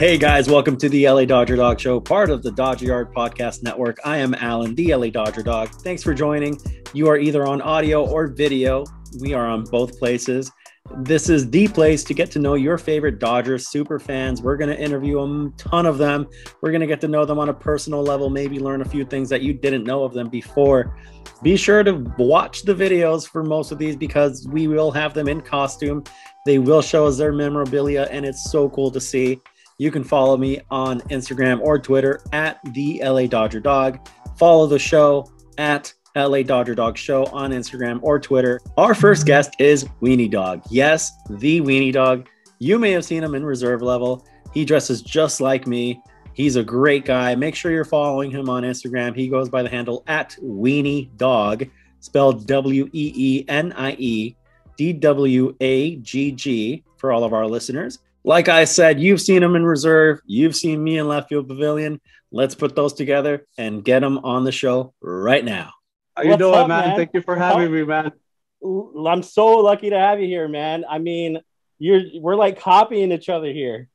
Hey guys, welcome to the LA Dodger Dog Show, part of the Dodger Yard Podcast Network. I am Alan, the LA Dodger Dog. Thanks for joining. You are either on audio or video. We are on both places. This is the place to get to know your favorite Dodgers super fans. We're going to interview a ton of them. We're going to get to know them on a personal level, maybe learn a few things that you didn't know of them before. Be sure to watch the videos for most of these because we will have them in costume. They will show us their memorabilia, and it's so cool to see. You can follow me on Instagram or Twitter at the LADodgerDog. Follow the show at LADodgerDogShow on Instagram or Twitter. Our first guest is Weenie Dog. Yes, the Weenie Dog. You may have seen him in reserve level. He dresses just like me. He's a great guy. Make sure you're following him on Instagram. He goes by the handle at Weenie Dog, spelled WEENIEDWAGG for all of our listeners. Like I said, you've seen him in reserve. You've seen me in left field pavilion. Let's put those together and get him on the show right now. How you doing, man? Thank you for having me, man. I'm so lucky to have you here, man. I mean, we're like copying each other here.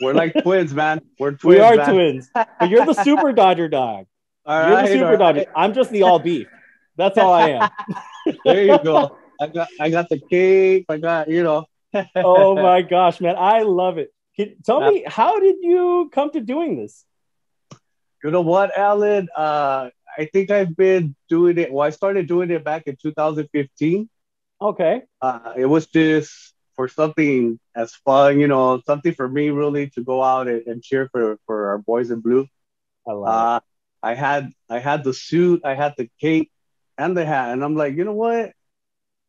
We're like twins, man. We're twins. We are twins. But you're the super Dodger Dog. All right, you're the super Dodger. I'm just the all beef. That's all I am. There you go. I got the cake. I got, you know. Oh my gosh, man. I love it. Tell me, how did you come to doing this? You know what, Alan? I think I've been doing it. Well, I started doing it back in 2015. Okay. It was just for something as fun, you know, something for me really to go out and cheer for our boys in blue. I love it. I had the suit, I had the cape and the hat. And I'm like, you know what?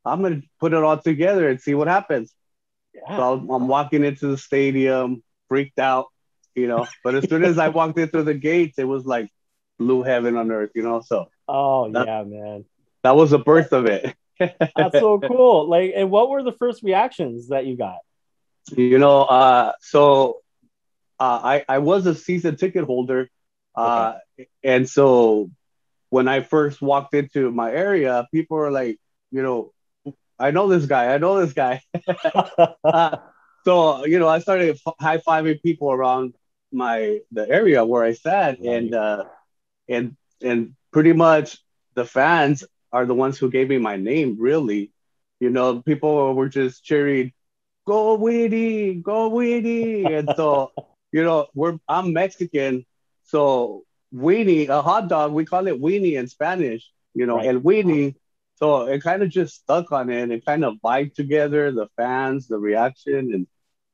I'm going to put it all together and see what happens. Yeah. So I'm walking into the stadium, freaked out, you know. But as soon as I walked in through the gates, it was like blue heaven on earth, you know. So, yeah, man, that was the birth of it. That's so cool. Like, and what were the first reactions that you got? You know, I was a season ticket holder, okay. And so when I first walked into my area, people were like, you know. I know this guy. So, you know, I started high-fiving people around the area where I sat. And pretty much the fans are the ones who gave me my name, really. You know, people were just cheering, go Weenie, go Weenie. And so, you know, I'm Mexican. So Weenie, a hot dog, we call it Weenie in Spanish, you know, right. And Weenie. So it kind of just stuck on it. It kind of vibed together, the fans, the reaction, and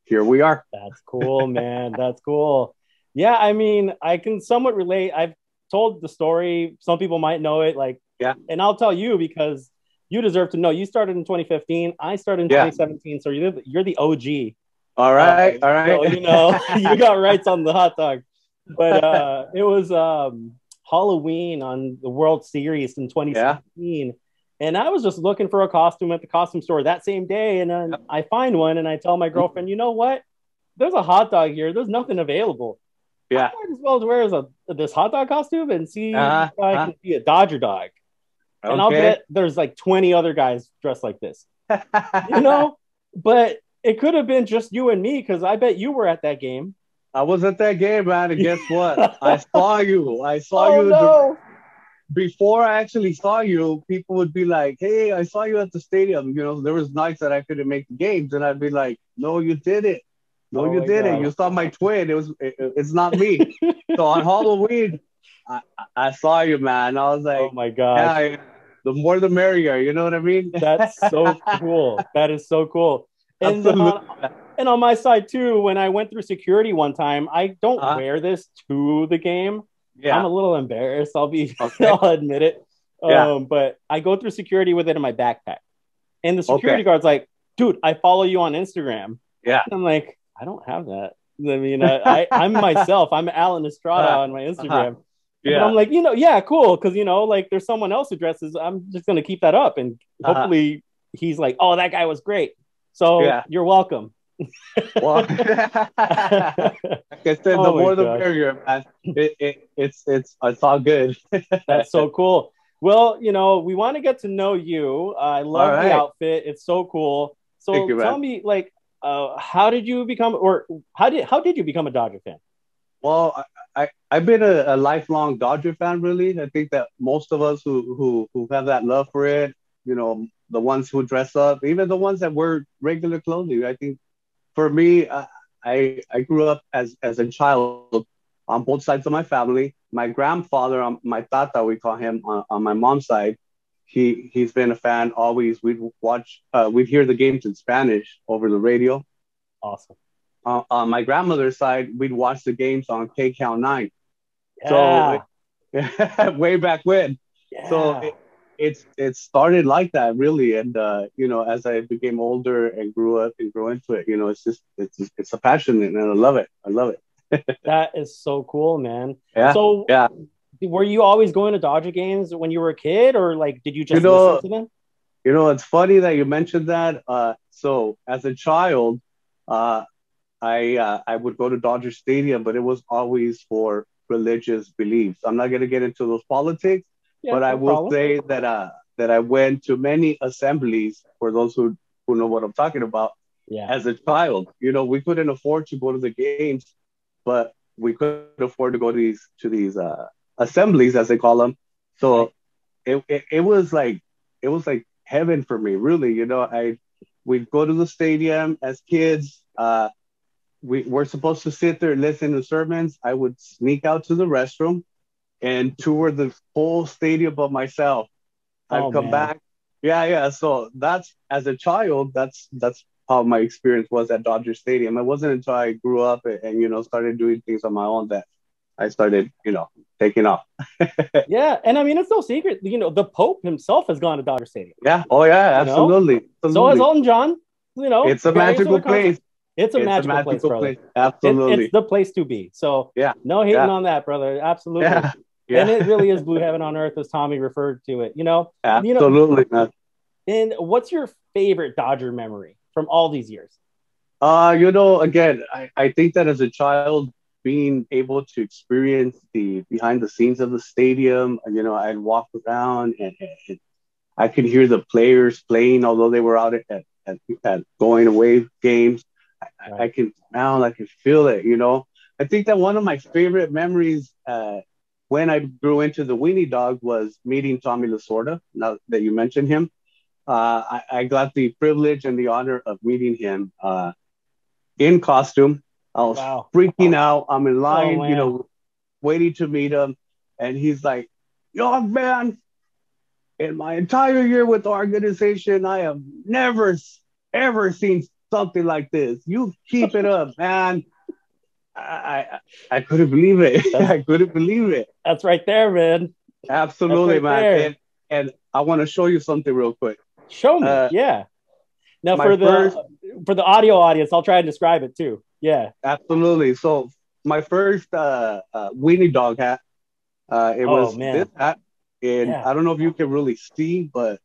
here we are. That's cool, man. That's cool. Yeah, I mean, I can somewhat relate. I've told the story. Some people might know it. Like, yeah. And I'll tell you because you deserve to know. You started in 2015. I started in 2017. So you're the OG. All right. All right. So, you know, you got rights on the hot dog. But it was Halloween on the World Series in 2017. Yeah. And I was just looking for a costume at the costume store that same day. And then I find one and I tell my girlfriend, you know what? There's a hot dog here. There's nothing available. Yeah. I might as well wear this hot dog costume and see if I can be a Dodger Dog. Okay. And I'll bet there's like 20 other guys dressed like this. You know? But it could have been just you and me because I bet you were at that game. I was at that game, man. And guess what? I saw you. No. Before I actually saw you, people would be like, hey, I saw you at the stadium. You know, there was nights that I couldn't make the games. And I'd be like, no, you did it. No, you didn't. You saw my twin. It's not me. So on Halloween, I saw you, man. I was like, oh, my God. Yeah, the more the merrier. You know what I mean? That's so cool. That is so cool. And on my side, too, when I went through security one time, I don't wear this to the game. Yeah. I'm a little embarrassed. I'll admit it. Yeah. But I go through security with it in my backpack. And the security guard's like, dude, I follow you on Instagram. Yeah. And I'm like, I don't have that. I mean, I'm myself. I'm Alan Estrada on my Instagram. Yeah. And I'm like, you know, yeah, cool. Because, you know, like there's someone else who dresses. I'm just going to keep that up. And hopefully he's like, oh, that guy was great. So you're welcome. Well, like I said, the more the merrier, man. It's all good. That's so cool. Well, you know, we want to get to know you. I love the outfit. It's so cool. So tell me, like, How did you become a Dodger fan? Well, I've been a lifelong Dodger fan, really. I think that most of us who have that love for it, you know, the ones who dress up, even the ones that wear regular clothing. I think for me, I grew up as a child on both sides of my family. My grandfather, my tata, we call him, on my mom's side, he's been a fan always. We'd hear the games in Spanish over the radio. Awesome. On my grandmother's side, we'd watch the games on KCAL 9. Yeah. So way back when. Yeah. So it started like that, really. And, you know, as I became older and grew up and grew into it, you know, it's a passion, and I love it. That is so cool, man. Yeah. So yeah. Were you always going to Dodger games when you were a kid, or like, did you just listen to them? You know, it's funny that you mentioned that. So as a child, I would go to Dodger Stadium, but it was always for religious beliefs. I'm not going to get into those politics, yeah, but I will say that I went to many assemblies, for those who know what I'm talking about, yeah. As a child. You know, we couldn't afford to go to the games, but we could afford to go to these assemblies, as they call them. So it was like heaven for me, really. You know, we'd go to the stadium as kids. We were supposed to sit there and listen to sermons. I would sneak out to the restroom and tour the whole stadium by myself. I'd come back. Yeah, yeah. So that's, as a child, that's how my experience was at Dodger Stadium. It wasn't until I grew up and you know, started doing things on my own that I started, you know, taking off. Yeah. And I mean, it's no secret, you know, the Pope himself has gone to Dodger Stadium. Yeah. Oh, yeah. Absolutely. So has Elton John. You know, it's a magical place. It's a magical place, brother. Absolutely. It's the place to be. So yeah, no hating on that, brother. Absolutely. Yeah. Yeah. And it really is blue heaven on earth, as Tommy referred to it, you know? Absolutely. You know, and what's your favorite Dodger memory from all these years? You know, again, I think that as a child, being able to experience the behind the scenes of the stadium, you know, I'd walk around and I could hear the players playing, although they were out at going away games. I can now, I can feel it, you know. I think that one of my favorite memories when I grew into the Weenie Dog was meeting Tommy Lasorda. Now that you mentioned him, I got the privilege and the honor of meeting him in costume. I was freaking out. I'm in line, you know, waiting to meet him. And he's like, "Young man, in my entire year with the organization, I have never, ever seen something like this. You keep it up, man." I couldn't believe it. I couldn't believe it. That's right there, man. Absolutely, right, man. And I want to show you something real quick. Show me. Yeah. Now for the audio audience, I'll try and describe it too. Yeah. Absolutely. So my first Weenie Dog hat. It was this hat, and I don't know if you can really see, but.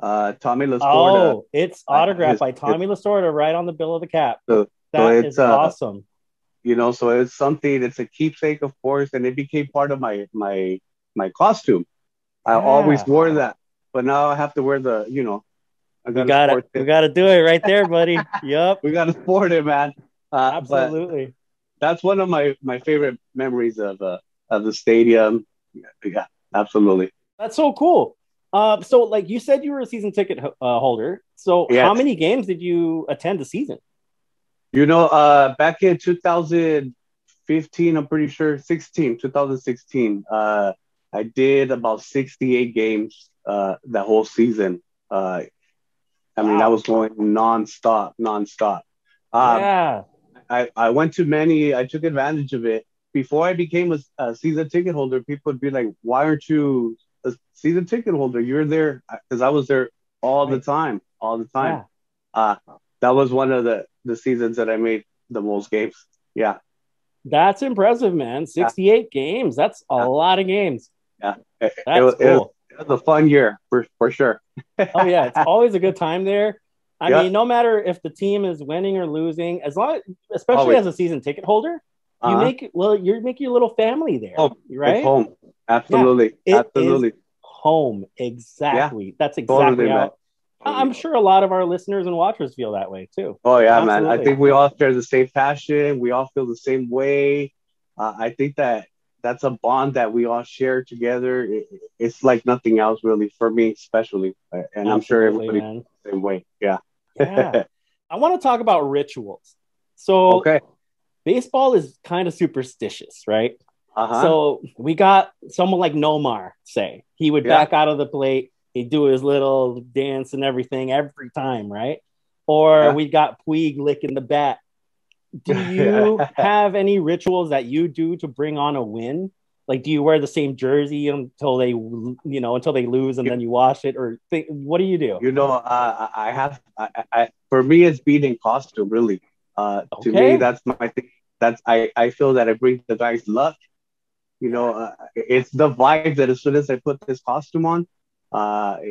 Tommy Lasorda. Oh, it's autographed by Tommy Lasorda right on the bill of the cap. So that is awesome. You know, so it's something. It's a keepsake, of course, and it became part of my costume. I always wore that, but now I have to wear the. You know, we gotta do it right there, buddy. Yep, we gotta sport it, man. Absolutely. That's one of my favorite memories of the stadium. Yeah, absolutely. That's so cool. So like you said, you were a season ticket holder. So how many games did you attend a season? You know, back in 2015, I'm pretty sure 2016, I did about 68 games that whole season. I was going nonstop. I went to many. I took advantage of it. Before I became a season ticket holder, people would be like, "Why aren't you a season ticket holder? You're there," because I was there all the time. Yeah. That was one of the seasons that I made the most games. Yeah, that's impressive, man. 68 games. That's a lot of games. Yeah, it was a fun year for sure. Oh yeah, it's always a good time there. I mean, no matter if the team is winning or losing, especially as a season ticket holder. You make your little family there, right? It's home. Absolutely. It is home. Exactly. Yeah, that's exactly totally how I'm sure a lot of our listeners and watchers feel that way too. Oh yeah, absolutely. Man. I think we all share the same passion. We all feel the same way. I think that's a bond that we all share together. It's like nothing else, really, for me especially. And absolutely, I'm sure everybody feels the same way. Yeah. Yeah. I want to talk about rituals. So baseball is kind of superstitious, right? Uh-huh. So we got someone like Nomar, say. He would back out of the plate. He'd do his little dance and everything every time, right? Or we got Puig licking the bat. Do you have any rituals that you do to bring on a win? Like, do you wear the same jersey until they, you know, until they lose, and then you wash it, or what do you do? You know, I for me, it's being in costume, really. To me, that's my thing. That's I feel that it brings the guys luck. You know, it's the vibe that as soon as I put this costume on,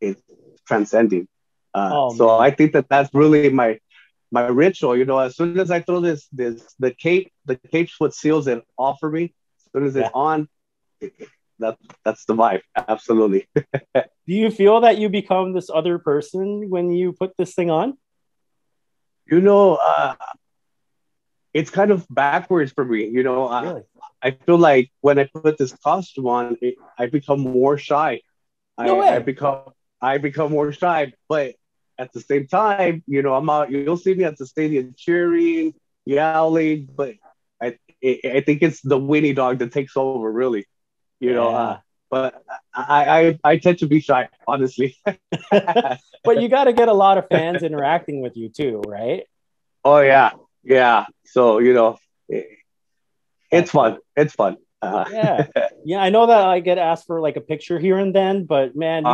it's transcending. So I think that that's really my ritual. You know, as soon as I throw this the cape's what seals it off for me. As soon as it's on, that's the vibe. Absolutely. Do you feel that you become this other person when you put this thing on? You know, it's kind of backwards for me. You know, really? I feel like when I put this costume on, I become more shy. I become more shy, but at the same time, you know, I'm out. You'll see me at the stadium cheering, yelling, but I think it's the Weenie Dog that takes over, really. You know, but I tend to be shy, honestly. But you got to get a lot of fans interacting with you too, right? Oh yeah, yeah. So you know. It's fun. It's fun. Yeah. I know that I get asked for like a picture here and then, but man,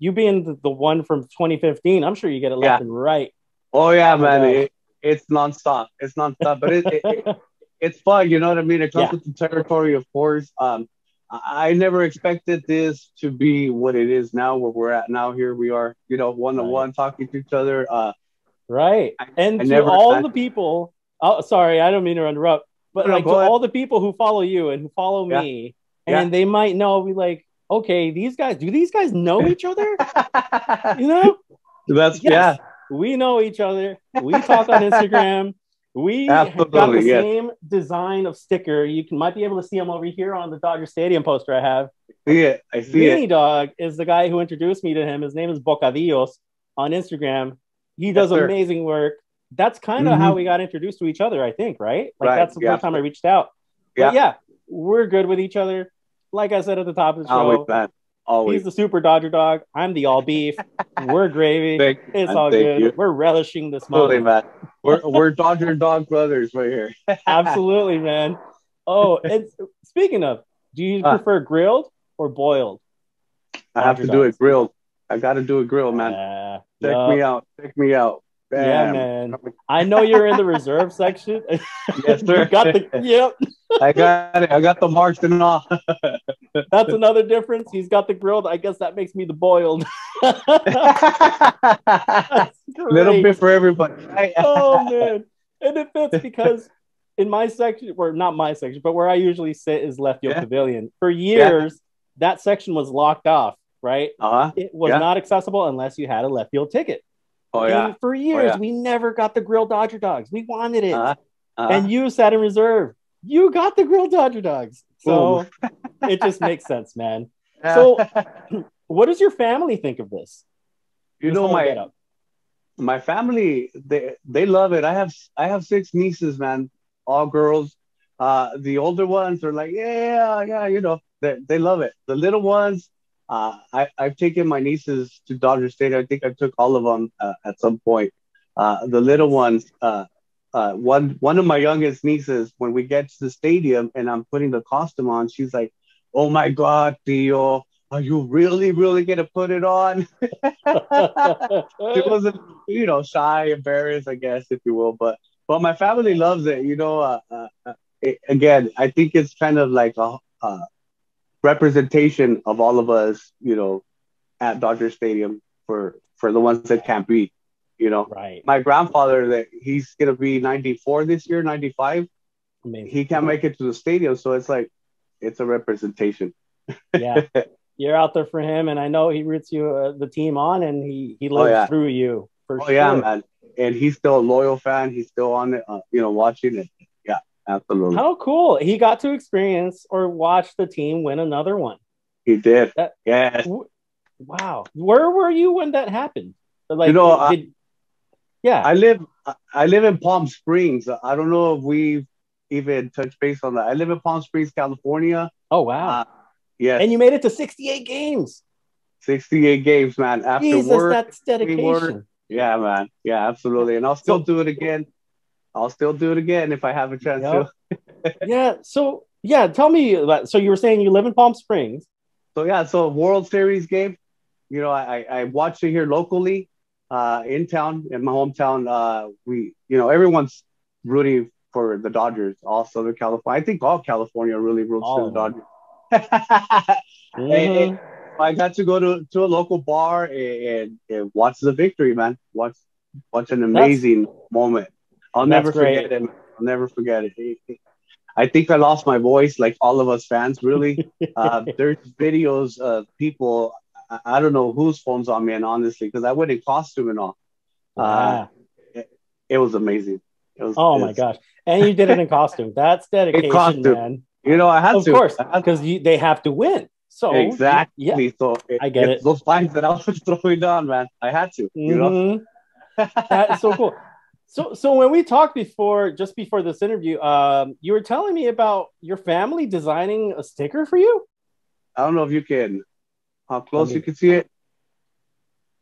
you being the one from 2015, I'm sure you get it left and right. Oh yeah, man. It's nonstop. It's nonstop, but it's fun. You know what I mean? It comes with the territory, of course. I never expected this to be what it is now. Where we're at now, here we are. You know, one-on-one talking to each other. Right. The people. Oh, sorry, I don't mean to interrupt. But like to all the people who follow you and who follow me, and they might know, be like, okay, do these guys know each other? You know? That's we know each other. We talk on Instagram. We got the same design of sticker. You might be able to see them over here on the Dodger Stadium poster I have. Yeah, I see it. Weenie Dog is the guy who introduced me to him. His name is Bocadillos on Instagram. He does amazing work. That's kind of how we got introduced to each other, I think, right? Like that's the first time I reached out. But we're good with each other. Like I said at the top of the show, always. He's the super Dodger Dog. I'm the all beef. We're gravy. It's all good. We're relishing this moment. Man. We're Dodger Dog brothers right here. Absolutely, man. Oh, and speaking of, do you prefer grilled or boiled? I have to do it grilled. I got to do it grilled, man. Check me out. Damn. Yeah, man. I know you're in the reserve section. Yes, sir. I got the marks and all. That's another difference. He's got the grilled. I guess that makes me the boiled. Little bit for everybody. Oh, man. And it fits because in my section, or not my section, but where I usually sit is left field pavilion. For years, that section was locked off, right? It was not accessible unless you had a left field ticket. For years, we never got the grilled Dodger Dogs. We wanted it. And you sat in reserve. You got the grilled Dodger Dogs. So it just makes sense, man. So what does your family think of this? You know, my family, they love it. I have 6 nieces, man, all girls. The older ones are like, yeah, you know, they love it. The little ones. I've taken my nieces to Dodger Stadium. I think I took all of them at some point. The little ones, one of my youngest nieces, when we get to the stadium and I'm putting the costume on, she's like, "Oh my God, Tio, are you really, really gonna put it on?" She wasn't, you know, shy, embarrassed, I guess, if you will. But my family loves it. You know, again, I think it's kind of like a representation of all of us, you know, at Dodger Stadium for the ones that can't be, you know. Right. My grandfather, that he's gonna be 94 this year, 95. Amazing. He can't make it to the stadium, so it's like it's a representation. Yeah, you're out there for him, and I know he roots you the team on, and he lives through you. For sure. Yeah, man. And he's still a loyal fan. He's still on it, watching it. Yeah, absolutely. How cool! He got to experience or watch the team win another one. He did. Yes. Wow. Where were you when that happened? Like, I live in Palm Springs. I don't know if we've even touched base on that. I live in Palm Springs, California. Oh wow. Yes. And you made it to 68 games. 68 games, man. After Jesus, work, that's dedication. Yeah, man. Yeah, absolutely. And I'll still do it again. I'll still do it again if I have a chance to. Yeah. So, yeah, tell me about, so you were saying you live in Palm Springs. So, yeah, so World Series game, I watched it here locally in town, in my hometown. Everyone's rooting for the Dodgers, all Southern California. I think all California really roots for the Dodgers. Mm-hmm. And I got to go to a local bar and watch the victory, man. Watch an amazing moment. I'll never forget it. I'll never forget it. I think I lost my voice, like all of us fans, really. There's videos of people. I don't know whose phone's on me, and honestly, because I went in costume and all. It was amazing. My gosh! And you did it in costume. That's dedication, man. I had to. Of course, because they have to win. So exactly. Yeah. So I get it. Those fines that I was throwing down, man, I had to. Mm-hmm. That's so cool. So when we talked just before this interview, you were telling me about your family designing a sticker for you. I don't know if you can, how close you can see it.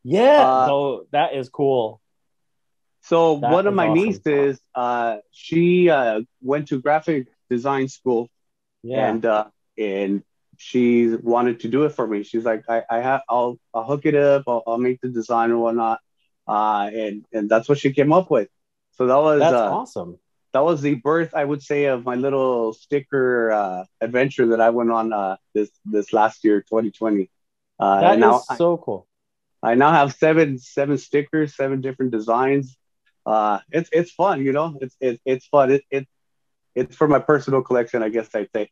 Yeah. So that is cool. So that one of my nieces, she went to graphic design school, and she wanted to do it for me. She's like, I'll hook it up. I'll make the design and whatnot. And that's what she came up with. So that's awesome. That was the birth, I would say, of my little sticker adventure that I went on this last year, 2020. That is so cool. I now have seven stickers, seven different designs. It's fun, It's fun. It's for my personal collection, I guess I'd say.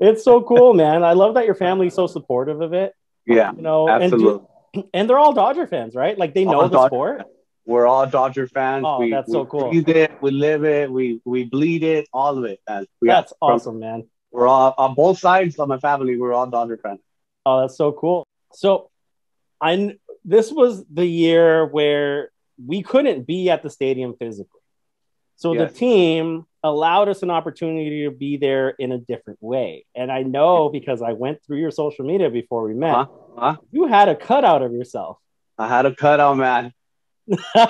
It's so cool, man. I love that your family's so supportive of it. Yeah, absolutely. And they're all Dodger fans, right? Like they know the sport. We're all Dodger fans. Oh, that's so cool. We breathe it, we live it, we bleed it, all of it. That's awesome, man. We're all on both sides of my family. We're all Dodger fans. Oh, that's so cool. So, this was the year where we couldn't be at the stadium physically. So the team allowed us an opportunity to be there in a different way. And I know because I went through your social media before we met. You had a cutout of yourself. I had a cutout, man.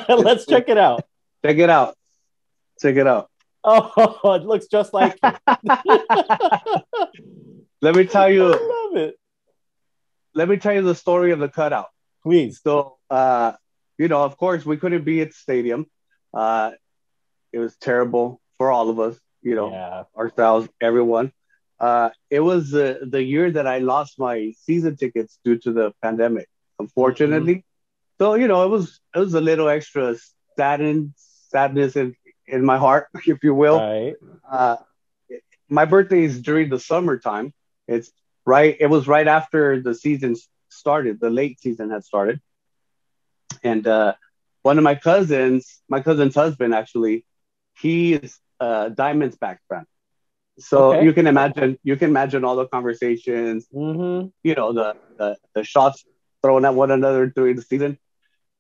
Let's check it out. Check it out. Check it out. Oh, it looks just like Let me tell you. I love it. Let me tell you the story of the cutout. Please. So, of course, we couldn't be at the stadium. It was terrible for all of us, ourselves, everyone. It was the year that I lost my season tickets due to the pandemic, unfortunately. Mm-hmm. So, it was a little extra sadness in my heart, if you will. Right. My birthday is during the summertime. It was right after the season started, the late season had started. And one of my cousin's husband, actually, he is a Diamondback fan. So you can imagine all the conversations, mm-hmm. The shots thrown at one another during the season.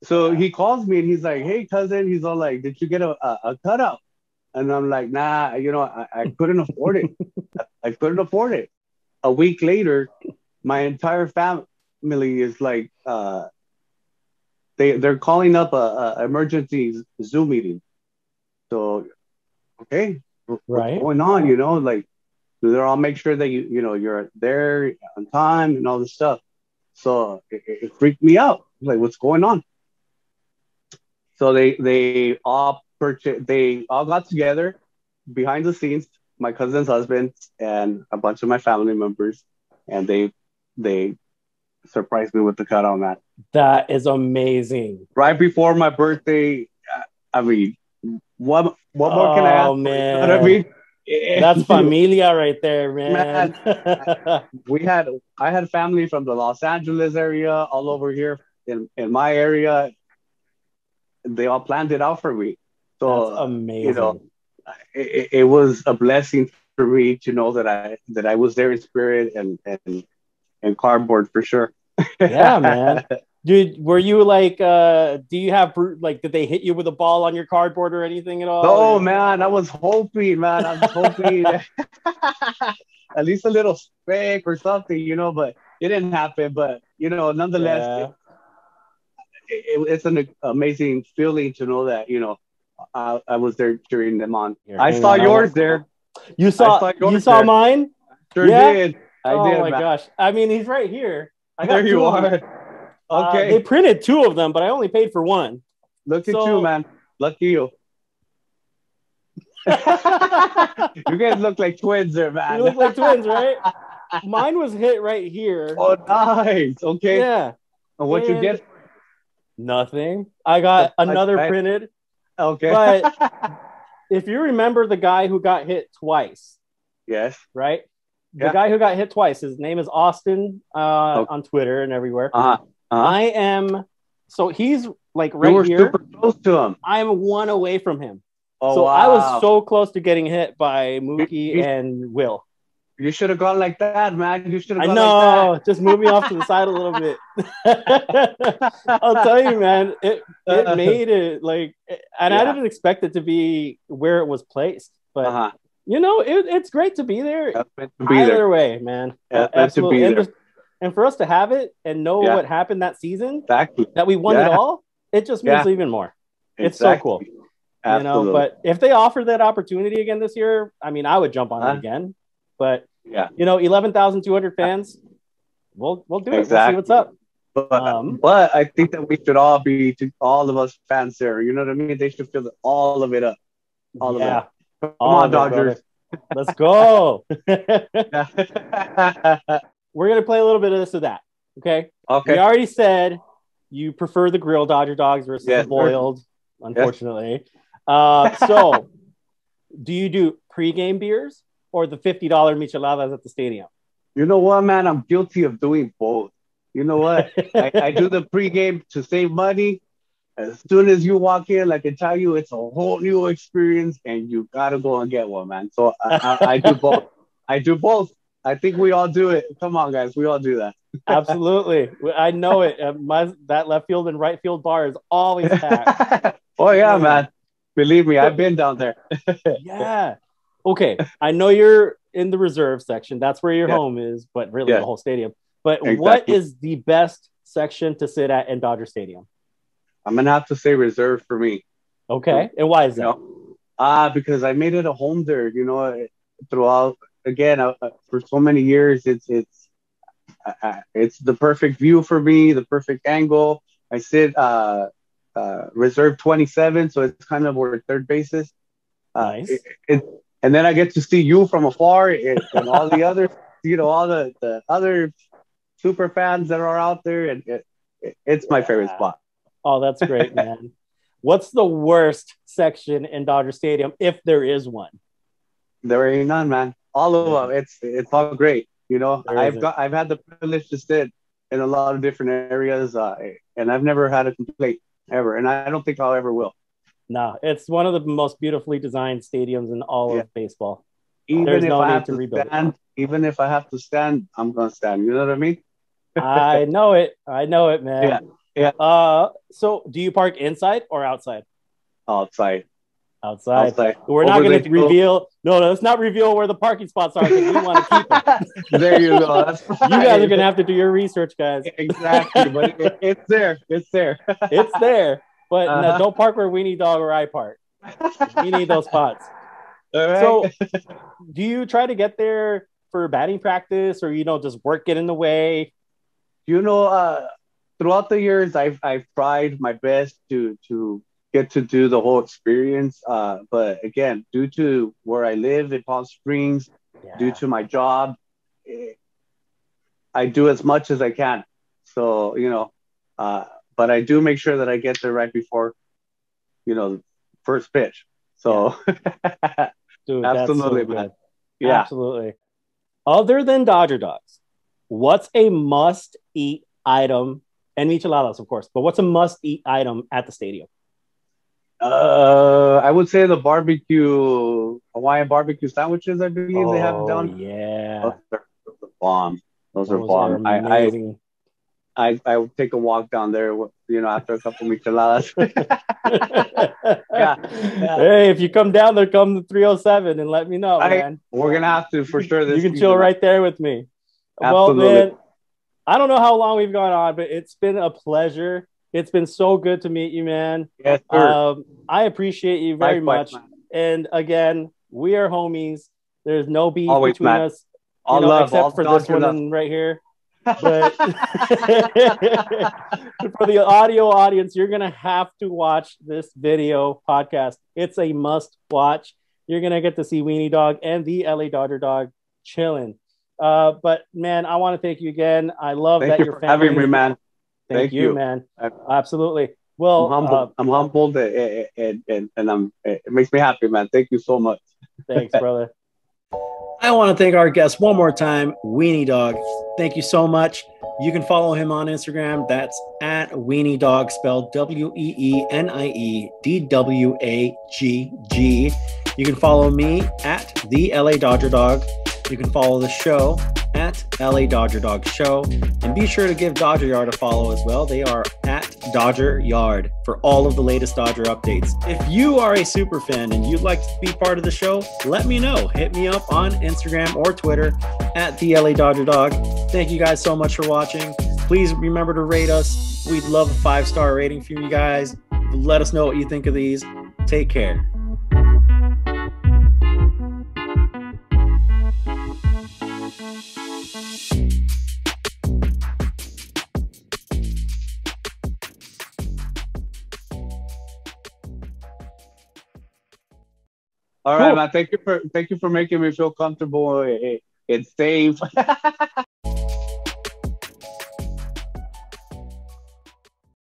So he calls me and he's like, "Hey, cousin," he's all like, "Did you get a cutout?" And I'm like, "Nah, I couldn't afford it. I couldn't afford it." A week later, my entire family is like, they're calling up a emergency Zoom meeting. So, okay. What's going on, like they're all make sure that you're there on time and all this stuff. So it freaked me out. Like, what's going on? So they all got together behind the scenes, my cousin's husband and a bunch of my family members, and they surprised me with the cutout, man. That is amazing. Right before my birthday, I mean, what more can I ask? Man. You know what I mean? That's familia right there, man. I had family from the Los Angeles area, all over here in my area. They all planned it out for me. So that's amazing. You know, it was a blessing for me to know that I was there in spirit and cardboard for sure. Yeah, man. Dude, were you like, do you have, like, did they hit you with a ball on your cardboard or anything at all? Oh, no, man, I was hoping at least a little spike or something, you know, but it didn't happen. But, you know, nonetheless, yeah. it's an amazing feeling to know that, you know, I was there cheering them on. I saw yours there. You saw mine? Sure, yeah. Did. Oh my gosh. I mean, he's right here. There you are. Okay. They printed two of them, but I only paid for one. Look at you, man. Lucky you. You guys look like twins there, man. You look like twins, right? Mine was hit right here. Oh, nice. Okay. Yeah. And what'd you get? Nothing. I got another printed. Okay. But if you remember the guy who got hit twice. Yes. Right? Yeah. The guy who got hit twice, his name is Austin on Twitter and everywhere. Uh-huh. I am, so he's like right here. You were super close to him. I'm one away from him. Oh, so wow. I was so close to getting hit by Mookie and Will. You should have gone like that, man. You should have gone like that. Just move me off to the side a little bit. I'll tell you, man, it made it like, and yeah. I didn't expect it to be where it was placed, but uh-huh. You know, it's great to be there. Either way, man. Yeah, absolutely. To be there. And for us to have it and know what happened that season, exactly. that we won it all, it just means even more. Exactly. It's so cool. Absolutely. You know, but if they offer that opportunity again this year, I mean, I would jump on it again. But, you know, 11,200 fans, we'll do it. Exactly. We'll see what's up. But I think that we should all be, all of us fans there, you know what I mean? They should fill all of it up. All of it up. Come on, Dodgers. Brother. Let's go. We're going to play a little bit of this or that, okay? Okay. We already said you prefer the grilled Dodger dogs versus the boiled, unfortunately. Yes. So, do you do pregame beers or the $50 micheladas at the stadium? You know what, man? I'm guilty of doing both. You know what? I do the pregame to save money. As soon as you walk in, like I tell you, it's a whole new experience, and you got to go and get one, man. So, I do both. I do both. I think we all do it. Come on, guys. We all do that. Absolutely. I know it. That left field and right field bar is always packed. Oh, yeah, man. Believe me, I've been down there. Yeah. Okay. I know you're in the reserve section. That's where your home is, but really the whole stadium. But what is the best section to sit at in Dodger Stadium? I'm going to have to say reserve for me. Okay. And why is that? Because I made it a home there, you know, throughout – again, for so many years, it's the perfect view for me, the perfect angle. I sit reserve 27, so it's kind of where third base is. Nice. And then I get to see you from afar and all the other, you know, all the other super fans that are out there, and it's my favorite spot. Oh, that's great, man. What's the worst section in Dodger Stadium, if there is one? There ain't none, man. All of them, it's all great, you know. I've had the privilege to sit in a lot of different areas, and I've never had a complaint ever, and I don't think I'll ever will. No, it's one of the most beautifully designed stadiums in all of baseball. Even if I have to stand, I'm gonna stand. You know what I mean? I know it. I know it, man. Yeah. So, do you park inside or outside? Outside. We're not going to reveal. No, let's not reveal where the parking spots are because we want to keep it. There you go. That's right. You guys are going to have to do your research, guys. Exactly, but it's there. But no, don't park where Weenie Dog or I park. We need those spots. All right. So, do you try to get there for batting practice, or you know, just work get in the way? You know, throughout the years, I've tried my best to get to do the whole experience. But again, due to where I live in Palm Springs, due to my job, I do as much as I can. So, you know, but I do make sure that I get there right before, you know, first pitch. So Dude, absolutely, that's so man. Yeah. Absolutely. Other than Dodger dogs, what's a must-eat item? And micheladas, of course. But what's a must-eat item at the stadium? I would say the Hawaiian barbecue sandwiches, I believe they have down. Yeah. Those are bomb. Those are bomb. I would take a walk down there, after a couple micheladas. Yeah. Hey, if you come down there, come to 307 and let me know, man. We're going to have to for sure. You can chill right there with me. Absolutely. Well, man, I don't know how long we've gone on, but it's been a pleasure. It's been so good to meet you, man. Yes, sir. I appreciate you very much. And again, we are homies. There's no beef between us, except for this one right here. But for the audio audience, you're going to have to watch this video podcast. It's a must watch. You're going to get to see Weenie Dog and the LA Dodger Dog chilling. But, man, I want to thank you again. I love that you're having me, man. Thank you, man. Absolutely. Well, I'm humbled and it makes me happy, man. Thank you so much. Thanks, brother. I want to thank our guest one more time, Weenie Dog. Thank you so much. You can follow him on Instagram. That's @WeenieDwagg, spelled WeeniedWagg. You can follow me at the LADodgerDog. You can follow the show at LADodgerDogShow, and be sure to give Dodger Yard a follow as well. They are at Dodger Yard for all of the latest Dodger updates. If you are a super fan and you'd like to be part of the show, let me know. Hit me up on Instagram or Twitter at the LADodgerDog. Thank you guys so much for watching. Please remember to rate us. We'd love a 5-star rating from you guys. Let us know what you think of these. Take care. All right, man. Thank you for making me feel comfortable. It's safe.